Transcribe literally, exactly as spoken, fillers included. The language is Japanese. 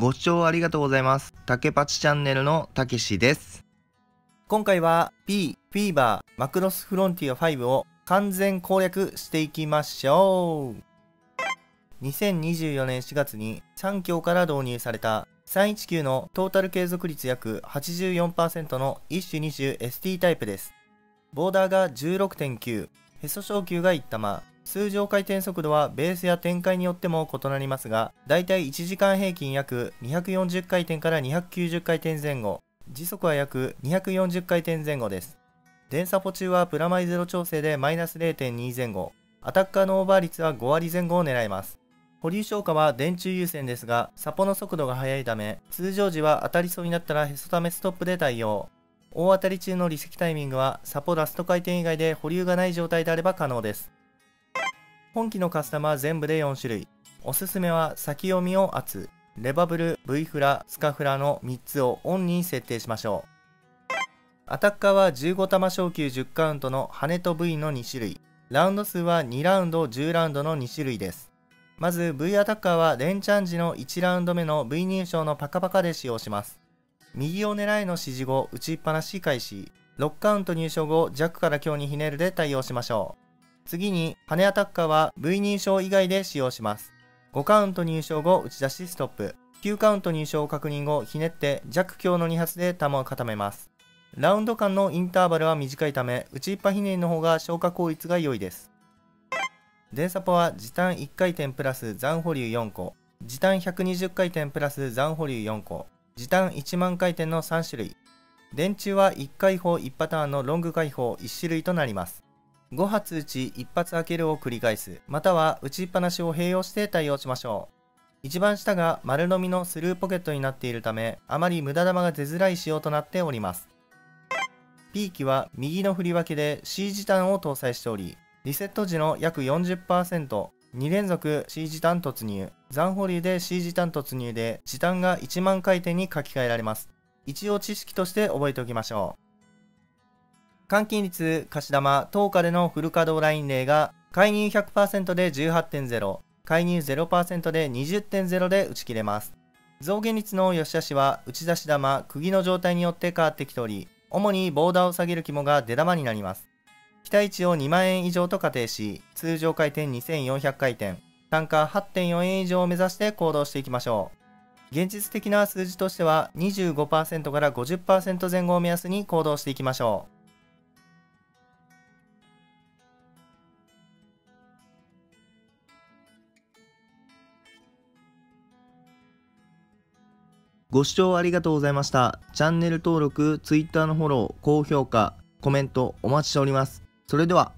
ご視聴ありがとうございます。たけぱちチャンネルのたけしです。今回は P、フィーバー、マクロスフロンティアファイブを完全攻略していきましょう。にせんにじゅうよねんしがつにさん強から導入されたさんいちきゅうのトータル継続率約 はちじゅうよんパーセント の一種二種 エスティー タイプです。ボーダーが じゅうろくてんきゅう、へそ小球がいち球、通常回転速度はベースや展開によっても異なりますが、だいたいいちじかん平均約にひゃくよんじゅっかいてんからにひゃくきゅうじゅっかいてん前後、時速は約にひゃくよんじゅっかいてん前後です。電サポ中はプラマイゼロ調整でマイナス れいてんに 前後、アタッカーのオーバー率はごわり前後を狙います。保留消化は電柱優先ですが、サポの速度が速いため、通常時は当たりそうになったらへそ溜めストップで対応。大当たり中の離席タイミングはサポラスト回転以外で保留がない状態であれば可能です。本機のカスタムは全部でよんしゅるい。おすすめは先読みを圧、レバブル、V フラ、スカフラのみっつをオンに設定しましょう。アタッカーはじゅうごたましょうきゅうじゅっカウントの羽と V のにしゅるい。ラウンド数はにラウンドじゅうラウンドのにしゅるいです。まず V アタッカーは連チャン時のいちラウンドめの V 認証のパカパカで使用します。右を狙いの指示後、打ちっぱなし開始。ろくカウント入賞後、弱から強にひねるで対応しましょう。次に、羽アタッカーは V 認証以外で使用します。ごカウント入賞後、打ち出しストップ。きゅうカウント入賞確認後、ひねって弱強のにはつで弾を固めます。ラウンド間のインターバルは短いため、打ちっぱひねりの方が消化効率が良いです。電サポは時短いっかいてんプラス残保留よんこ、時短ひゃくにじゅっかいてんプラス残保留よんこ、時短いちまんかいてんのさんしゅるい。電柱はいっかいほういちパターンのロング開放いっしゅるいとなります。ごはつ打ちいっぱつ開けるを繰り返す、または打ちっぱなしを併用して対応しましょう。一番下が丸のみのスルーポケットになっているため、あまり無駄玉が出づらい仕様となっております。P 機は右の振り分けで C 時短を搭載しており、リセット時の約 よんじゅっパーセント、にれんぞく C 時短突入、残保留で C 時短突入で時短がいちまんかいてんに書き換えられます。一応知識として覚えておきましょう。換金率、貸し玉、等価でのフル稼働ライン例が、介入 ひゃくパーセント で じゅうはってんゼロ、介入 ゼロパーセント で にじゅってんゼロ で打ち切れます。増減率の良し悪しは、打ち出し玉、釘の状態によって変わってきており、主にボーダーを下げる肝が出玉になります。期待値をにまんえん以上と仮定し、通常回転にせんよんひゃくかいてん、単価 はってんよんえん以上を目指して行動していきましょう。現実的な数字としては、にじゅうごパーセント から ごじゅっパーセント 前後を目安に行動していきましょう。ご視聴ありがとうございました。チャンネル登録、ツイッターのフォロー、高評価、コメントお待ちしております。それでは。